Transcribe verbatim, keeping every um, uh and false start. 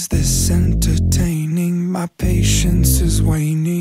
is this entertaining? My patience is waning.